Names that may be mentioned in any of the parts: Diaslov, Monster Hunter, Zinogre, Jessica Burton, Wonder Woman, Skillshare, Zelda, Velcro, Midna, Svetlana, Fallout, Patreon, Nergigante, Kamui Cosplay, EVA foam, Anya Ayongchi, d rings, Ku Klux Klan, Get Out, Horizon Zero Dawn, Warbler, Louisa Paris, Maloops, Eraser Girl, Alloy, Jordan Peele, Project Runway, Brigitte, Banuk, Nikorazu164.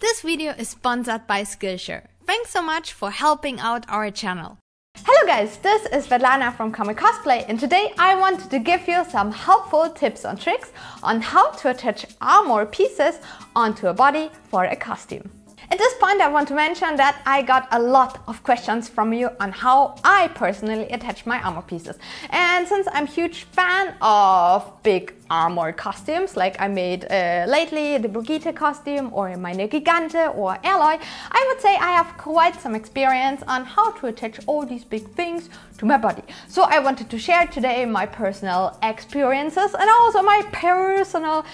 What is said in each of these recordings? This video is sponsored by Skillshare. Thanks so much for helping out our channel. Hello guys, this is Svetlana from Kamui Cosplay, and today I wanted to give you some helpful tips and tricks on how to attach armor pieces onto a body for a costume. At this point I want to mention that I got a lot of questions from you on how I personally attach my armor pieces. And since I'm a huge fan of big armor costumes, like I made lately the Brigitte costume or my Nergigante or Alloy, I would say I have quite some experience on how to attach all these big things to my body. So I wanted to share today my personal experiences and also my personal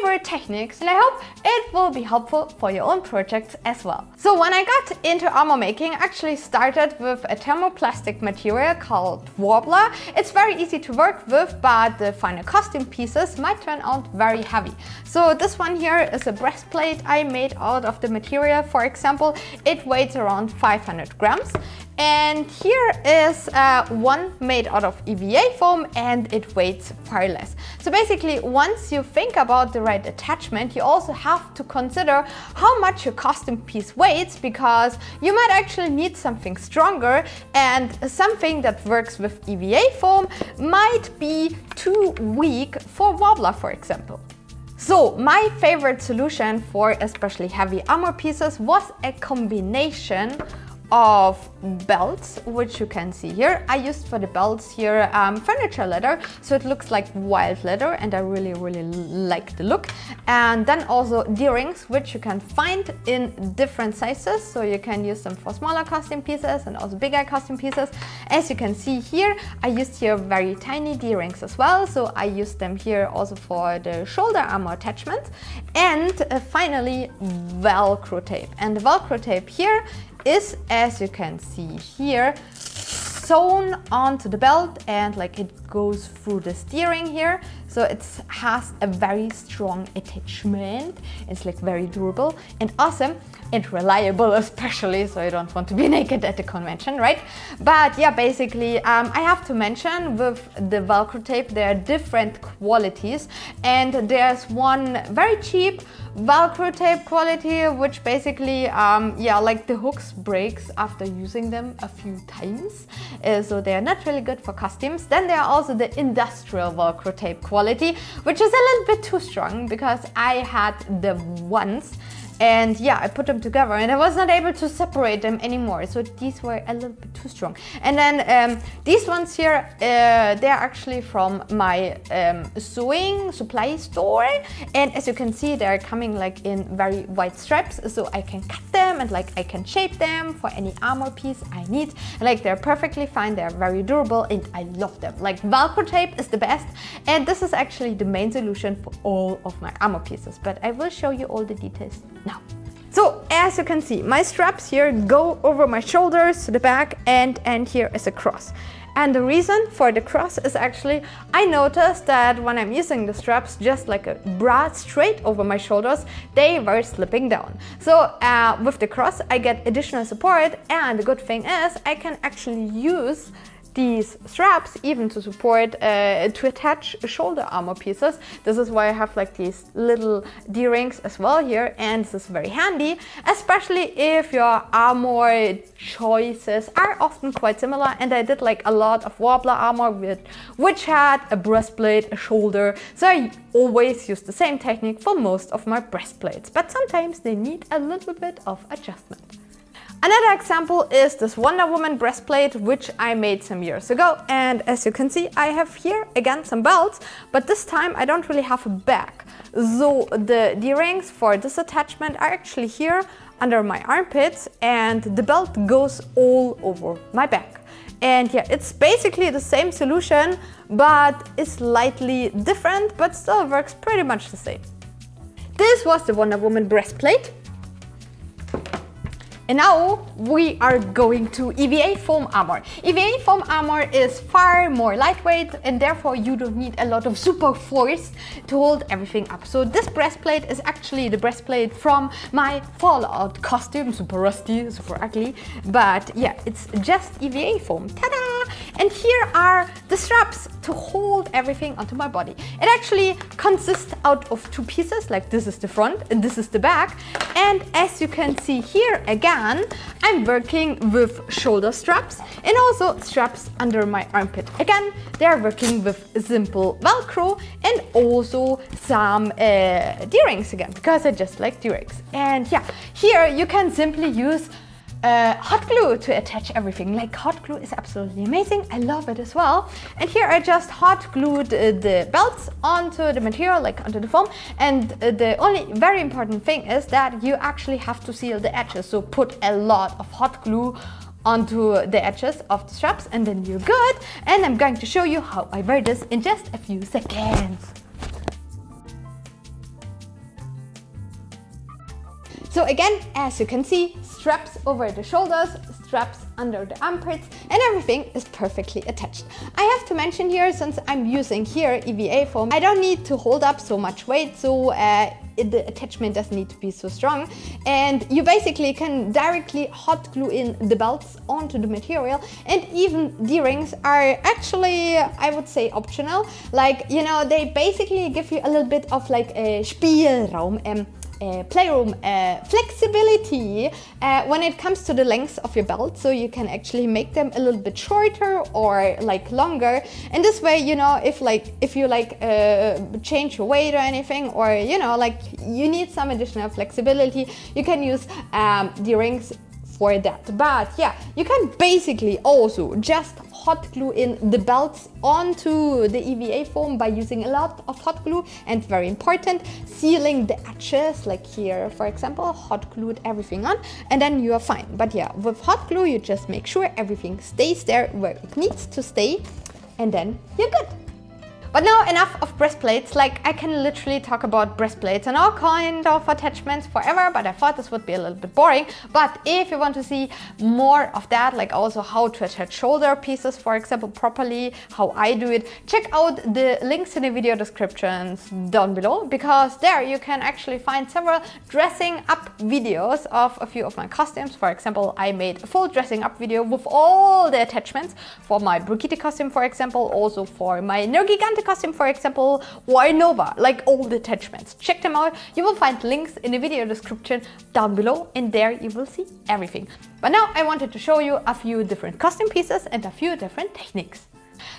favorite techniques, and I hope it will be helpful for your own projects as well. So when I got into armor making, I actually started with a thermoplastic material called Warbler. It's very easy to work with, but the final costume piece might turn out very heavy. So this one here is a breastplate I made out of the material, for example. It weighs around 500 grams. And here is one made out of EVA foam, and it weighs far less. So basically, once you think about the right attachment, you also have to consider how much your costume piece weighs, because you might actually need something stronger, and something that works with EVA foam might be too weak for Warbler, for example. So my favorite solution for especially heavy armor pieces was a combination of belts, which you can see here. I used for the belts here furniture leather, so it looks like wild leather, and I really like the look. And then also D rings, which you can find in different sizes, so you can use them for smaller costume pieces and also bigger costume pieces. As you can see here, I used here very tiny D rings as well, so I used them here also for the shoulder armor attachment. And finally, Velcro tape, and the Velcro tape here is, as you can see here, sewn onto the belt, and like it goes through the steering here, so it has a very strong attachment. It's like very durable and awesome and reliable, especially, so you don't want to be naked at the convention, right? But yeah, basically I have to mention with the Velcro tape there are different qualities, and there's one very cheap Velcro tape quality, which basically yeah, like the hooks breaks after using them a few times, so they are not really good for costumes. Then there are also the industrial Velcro tape quality, which is a little bit too strong, because I had the ones, and yeah, I put them together and I was not able to separate them anymore, so these were a little bit too strong. And then these ones here, they're actually from my sewing supply store, and as you can see they're coming like in very wide strips, so I can cut them and like I can shape them for any armor piece I need, and like they're perfectly fine, they're very durable and I love them. Like Velcro tape is the best, and this is actually the main solution for all of my armor pieces, but I will show you all the details now. So as you can see, my straps here go over my shoulders to the back, and here is a cross. And the reason for the cross is actually, I noticed that when I'm using the straps just like a bra straight over my shoulders, they were slipping down. So with the cross I get additional support, and the good thing is I can actually use these straps even to support, to attach shoulder armor pieces. This is why I have like these little D-rings as well here, and this is very handy, especially if your armor choices are often quite similar. And I did like a lot of Warbler armor which had a breastplate, a shoulder, so I always use the same technique for most of my breastplates, but sometimes they need a little bit of adjustment. Another example is this Wonder Woman breastplate, which I made some years ago, and as you can see I have here again some belts, but this time I don't really have a back, so the D-rings for this attachment are actually here under my armpits, and the belt goes all over my back. And yeah, it's basically the same solution, but it's slightly different, but still works pretty much the same. This was the Wonder Woman breastplate. And now we are going to EVA foam armor. EVA foam armor is far more lightweight, and therefore you don't need a lot of super force to hold everything up. So this breastplate is actually the breastplate from my Fallout costume, super rusty, super ugly, but yeah, it's just EVA foam. Ta-da! And here are the straps to hold everything onto my body. It actually consists out of two pieces, like this is the front and this is the back. And as you can see here again, I'm working with shoulder straps and also straps under my armpit. Again, they're working with simple Velcro and also some D-rings again, because I just like D-rings. And yeah, here you can simply use hot glue to attach everything. Like, hot glue is absolutely amazing. I love it as well. And here I just hot glued the belts onto the material, like onto the foam. And the only very important thing is that you actually have to seal the edges. So put a lot of hot glue onto the edges of the straps and then you're good. And I'm going to show you how I wear this in just a few seconds. So again, as you can see, straps over the shoulders, straps under the armpits, and everything is perfectly attached. I have to mention here, since I'm using here EVA foam, I don't need to hold up so much weight, so the attachment doesn't need to be so strong. And you basically can directly hot glue in the belts onto the material, and even D-rings are actually, I would say, optional. Like, you know, they basically give you a little bit of like a Spielraum, playroom flexibility when it comes to the length of your belt, so you can actually make them a little bit shorter or like longer. And this way, you know, if you change your weight or anything, or you know, like you need some additional flexibility, you can use the rings for that. But yeah, you can basically also just hot glue in the belts onto the EVA foam by using a lot of hot glue, and very important, sealing the edges, like here for example, hot glued everything on, and then you are fine. But yeah, with hot glue you just make sure everything stays there where it needs to stay, and then you're good. But now enough of breastplates. Like, I can literally talk about breastplates and all kind of attachments forever, but I thought this would be a little bit boring. But if you want to see more of that, like also how to attach shoulder pieces, for example, properly, how I do it, check out the links in the video descriptions down below, because there you can actually find several dressing up videos of a few of my costumes. For example, I made a full dressing up video with all the attachments for my Brigitte costume, for example, also for my Nergigante costume, for example, or Nova, like all the attachments. Check them out. You will find links in the video description down below, and there you will see everything. But now I wanted to show you a few different costume pieces and a few different techniques.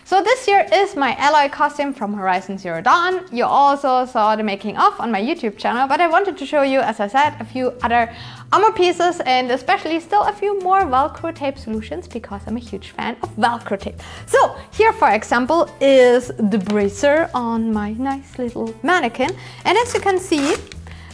So this here is my Alloy costume from Horizon Zero Dawn. You also saw the making of on my YouTube channel, but I wanted to show you, as I said, a few other armor pieces, and especially still a few more Velcro tape solutions, because I'm a huge fan of Velcro tape. So here, for example, is the bracer on my nice little mannequin. And as you can see,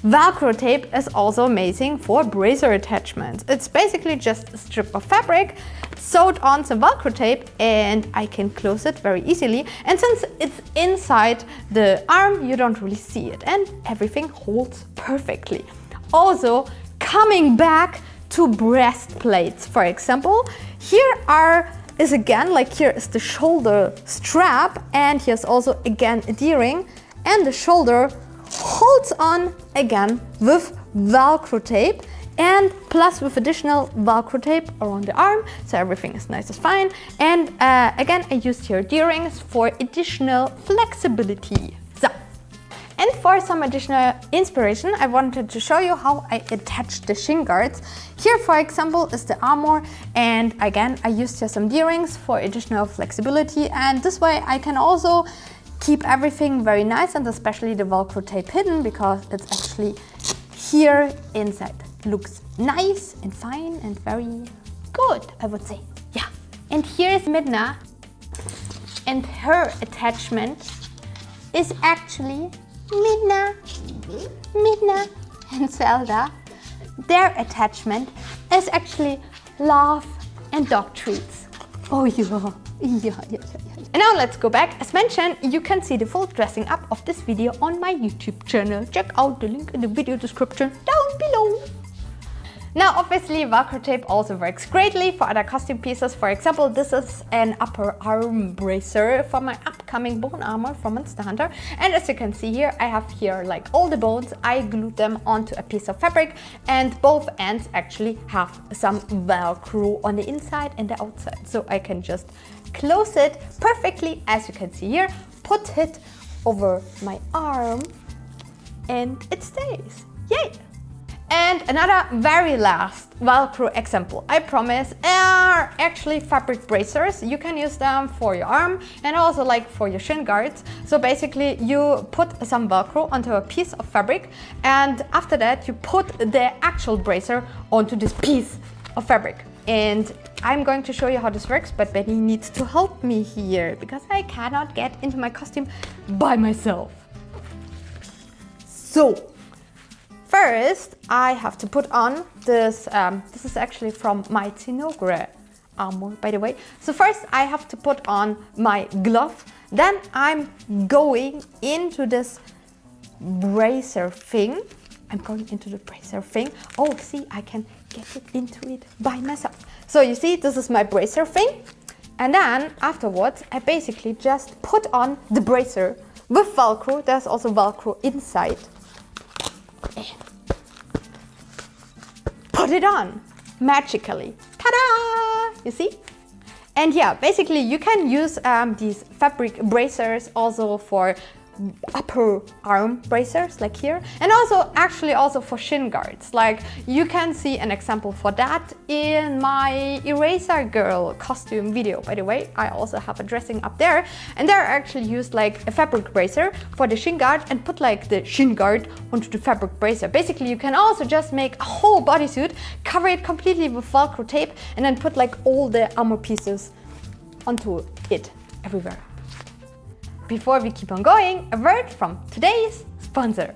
Velcro tape is also amazing for bracer attachments. It's basically just a strip of fabric, sewed on some Velcro tape, and I can close it very easily. And since it's inside the arm, you don't really see it, and everything holds perfectly. Also, coming back to breastplates, for example, here is the shoulder strap, and here's also again a D-ring, and the shoulder holds on again with Velcro tape, and plus with additional Velcro tape around the arm, so everything is nice and fine. And again, I used here D-rings for additional flexibility. And for some additional inspiration, I wanted to show you how I attach the shin guards. Here, for example, is the armor, and again, I used here some D-rings for additional flexibility, and this way I can also keep everything very nice, and especially the Velcro tape hidden, because it's actually here inside. Looks nice and fine and very good, I would say. Yeah. And here is Midna, and her attachment is actually Midna and Zelda. Their attachment is actually love and dog treats. Oh yeah. Yeah. And now let's go back. As mentioned, you can see the full dressing up of this video on my YouTube channel. Check out the link in the video description down below. Now obviously Velcro tape also works greatly for other costume pieces. For example, this is an upper arm bracer for my upcoming bone armor from Monster Hunter. And as you can see here, I have here like all the bones. I glued them onto a piece of fabric, and both ends actually have some Velcro on the inside and the outside. So I can just close it perfectly, as you can see here, put it over my arm, and it stays. Yay! And another very last Velcro example, I promise, are actually fabric bracers. You can use them for your arm and also like for your shin guards. So basically you put some Velcro onto a piece of fabric, and after that you put the actual bracer onto this piece of fabric. And I'm going to show you how this works, but Benny needs to help me here because I cannot get into my costume by myself. So, first, I have to put on this, this is actually from my Zinogre armor, by the way. So first I have to put on my glove, then I'm going into this bracer thing. Oh, see, I can get it into it by myself. So you see, this is my bracer thing. And then afterwards, I basically just put on the bracer with Velcro. There's also Velcro inside. Put it on magically. Ta-da! You see? And yeah, basically you can use these fabric bracers also for upper arm bracers like here, and also actually also for shin guards. Like you can see an example for that in my Eraser Girl costume video. By the way, I also have a dressing up there, and there I actually used like a fabric bracer for the shin guard and put like the shin guard onto the fabric bracer. Basically you can also just make a whole bodysuit, cover it completely with Velcro tape, and then put like all the armor pieces onto it everywhere. Before we keep on going, a word from today's sponsor.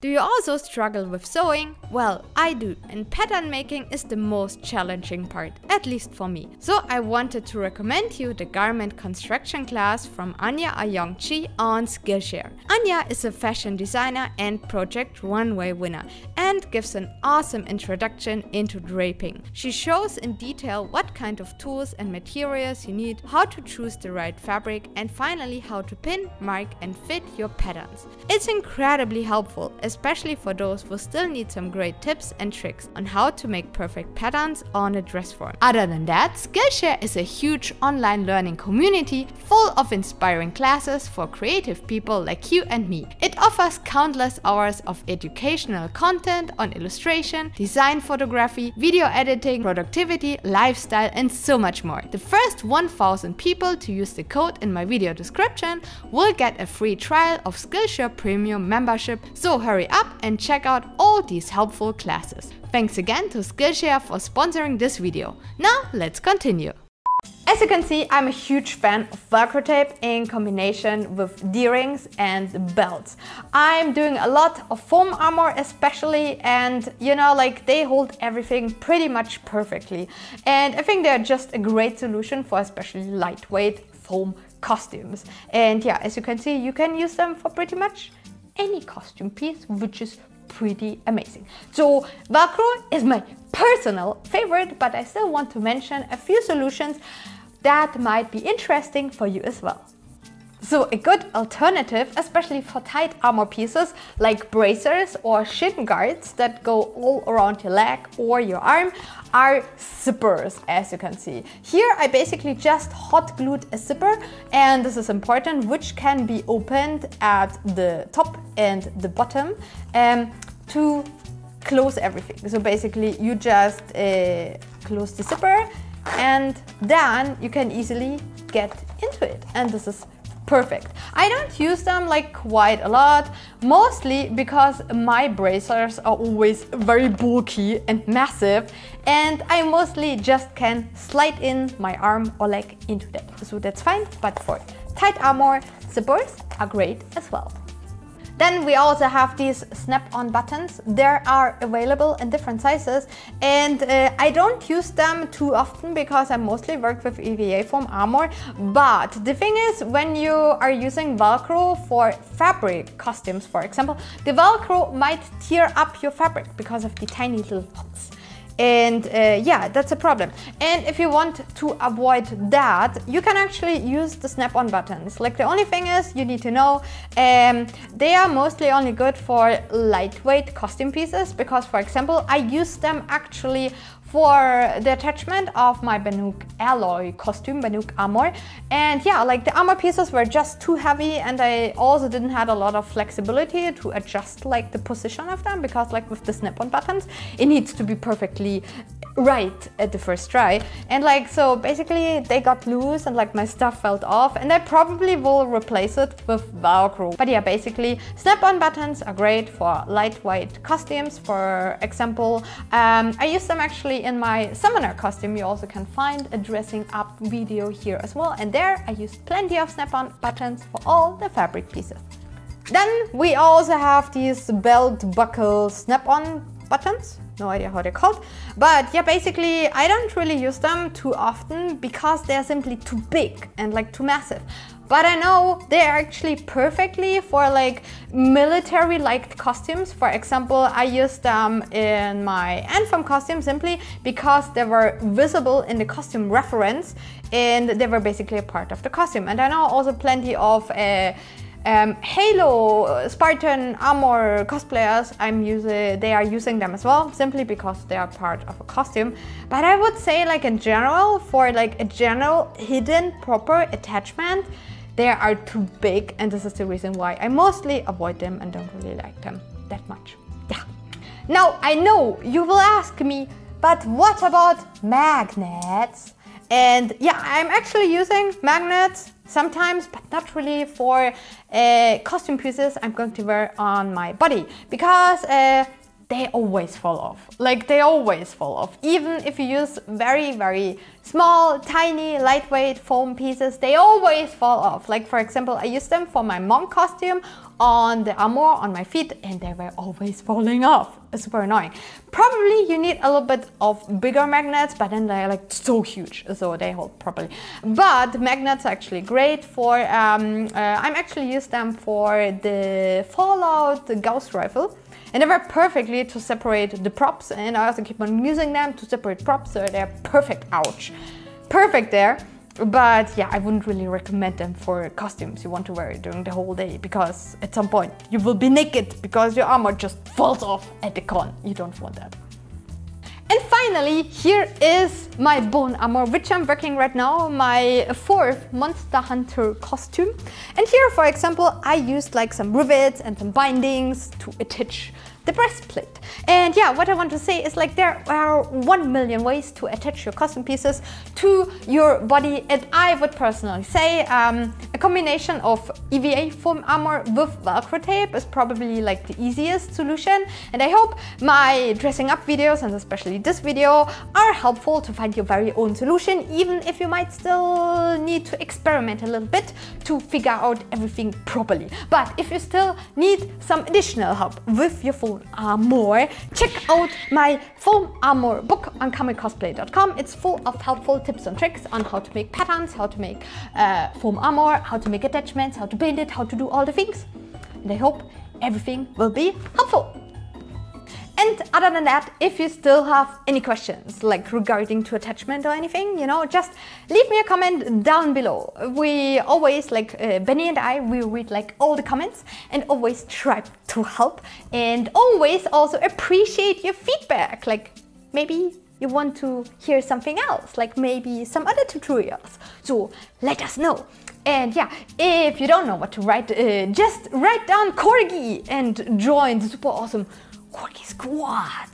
Do you also struggle with sewing? Well, I do, and pattern making is the most challenging part, at least for me. So I wanted to recommend you the garment construction class from Anya Ayongchi on Skillshare. Anya is a fashion designer and Project Runway winner, and gives an awesome introduction into draping. She shows in detail what kind of tools and materials you need, how to choose the right fabric, and finally how to pin, mark and fit your patterns. It's incredibly helpful, especially for those who still need some great tips and tricks on how to make perfect patterns on a dress form. Other than that, Skillshare is a huge online learning community full of inspiring classes for creative people like you and me. It offers countless hours of educational content on illustration, design photography, video editing, productivity, lifestyle and so much more. The first 1,000 people to use the code in my video description will get a free trial of Skillshare Premium membership, so hurry up and check out all these helpful classes. Thanks again to Skillshare for sponsoring this video. Now let's continue. As you can see, I'm a huge fan of Velcro tape in combination with D-rings and belts. I'm doing a lot of foam armor especially, and you know, like they hold everything pretty much perfectly. And I think they're just a great solution for especially lightweight foam costumes. And yeah, as you can see, you can use them for pretty much any costume piece, which is pretty amazing. So Velcro is my personal favorite, but I still want to mention a few solutions that might be interesting for you as well. So a good alternative, especially for tight armor pieces like bracers or shin guards that go all around your leg or your arm, are zippers, as you can see. Here I basically just hot glued a zipper, and this is important, which can be opened at the top and the bottom to close everything. So basically you just close the zipper and then you can easily get into it, and this is perfect. I don't use them like quite a lot, mostly because my bracers are always very bulky and massive, and I mostly just can slide in my arm or leg into that. So that's fine, but for tight armor, zippers are great as well. Then we also have these snap-on buttons. They are available in different sizes, and I don't use them too often because I mostly work with EVA foam armor. But the thing is, when you are using Velcro for fabric costumes, for example, the Velcro might tear up your fabric because of the tiny little holes. And yeah, that's a problem. And if you want to avoid that, you can actually use the snap-on buttons. Like the only thing is, you need to know, they are mostly only good for lightweight costume pieces because, for example, I use them actually for the attachment of my Banuk Alloy costume, Banuk Armor. And yeah, like the armor pieces were just too heavy, and I also didn't have a lot of flexibility to adjust like the position of them, because like with the snap-on buttons, it needs to be perfectly right at the first try. And like, so basically they got loose and like my stuff fell off, and I probably will replace it with Velcro. But yeah, basically snap-on buttons are great for lightweight costumes, for example. I use them actually in my summoner costume. You also can find a dressing up video here as well, and there I used plenty of snap-on buttons for all the fabric pieces. Then we also have these belt buckle snap-on buttons. No idea how they're called, but yeah, basically I don't really use them too often because they're simply too big and like too massive. But I know they're actually perfectly for like military-like costumes. For example, I used them in my EVA costume simply because they were visible in the costume reference and they were basically a part of the costume. And I know also plenty of Halo Spartan armor cosplayers, they are using them as well, simply because they are part of a costume. But I would say like in general, for like a general hidden proper attachment, they are too big, and this is the reason why I mostly avoid them and don't really like them that much. Yeah. Now I know you will ask me, but what about magnets? And yeah, I'm actually using magnets sometimes, but not really for costume pieces I'm going to wear on my body, because they always fall off. Like they always fall off. Even if you use very, very small, tiny, lightweight foam pieces, they always fall off. Like for example, I used them for my mom costume on the armor on my feet, and they were always falling off. Super annoying. Probably you need a little bit of bigger magnets, but then they're like so huge, so they hold properly. But magnets are actually great for, I'm actually used them for the Fallout Gauss rifle, and they were perfectly to separate the props, and I also keep on using them to separate props, so they're perfect. Ouch. Perfect there. But yeah, I wouldn't really recommend them for costumes you want to wear during the whole day, because at some point you will be naked because your armor just falls off at the con. You don't want that. And finally, here is my bone armor, which I'm working right now, my fourth Monster Hunter costume. And here, for example, I used like some rivets and some bindings to attach the breastplate. And yeah, what I want to say is like there are 1,000,000 ways to attach your costume pieces to your body, and I would personally say a combination of EVA foam armor with Velcro tape is probably like the easiest solution. And I hope my dressing up videos, and especially this video, are helpful to find your very own solution, even if you might still need to experiment a little bit to figure out everything properly. But if you still need some additional help with your full armor, check out my foam armor book on kamui cosplay.com. It's full of helpful tips and tricks on how to make patterns, how to make foam armor, how to make attachments, how to build it, how to do all the things. And I hope everything will be helpful. And other than that, if you still have any questions, like regarding to attachment or anything, you know, just leave me a comment down below. We always, like Benny and I, we read like all the comments and always try to help, and always also appreciate your feedback. Like maybe you want to hear something else, like maybe some other tutorials. So let us know. And yeah, if you don't know what to write, just write down corgi and join the super awesome Corgi Squad,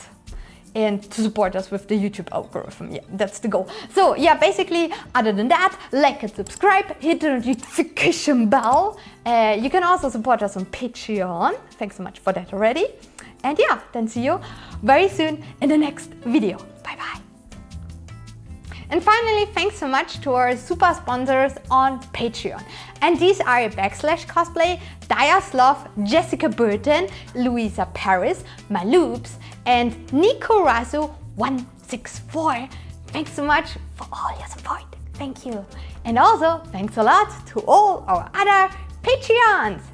and to support us with the YouTube algorithm. Yeah, that's the goal. So yeah, basically, other than that, like and subscribe, hit the notification bell. You can also support us on Patreon. Thanks so much for that already. And yeah, then see you very soon in the next video. Bye bye. And finally, thanks so much to our super sponsors on Patreon. And these are /cosplay, Diaslov, Jessica Burton, Louisa Paris, Maloops, and Nikorazu164. Thanks so much for all your support. Thank you. And also, thanks a lot to all our other Patreons.